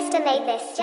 just amade this.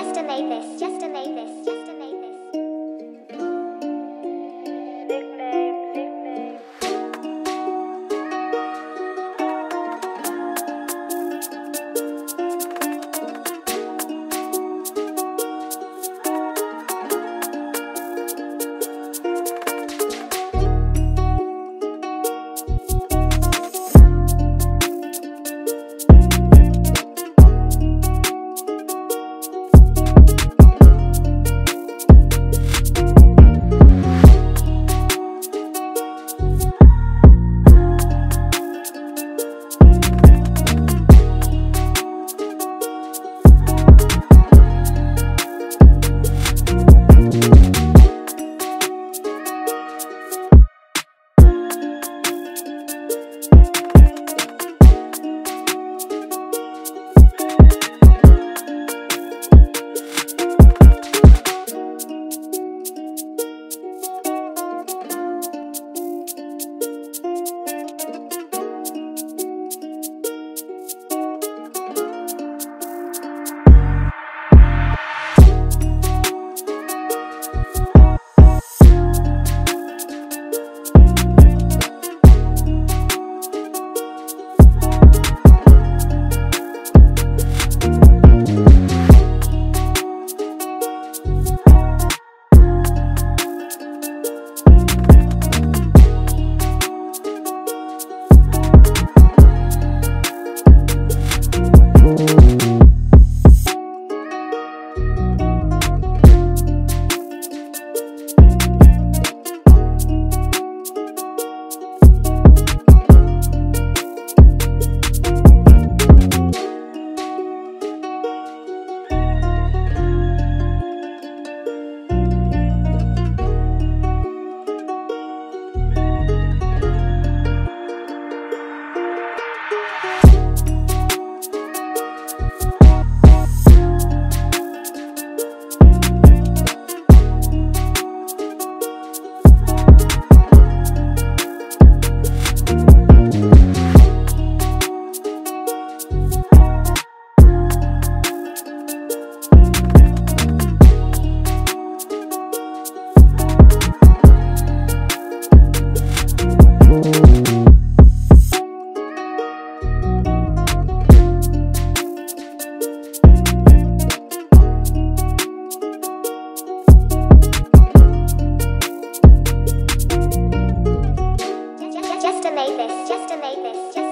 Just amade this.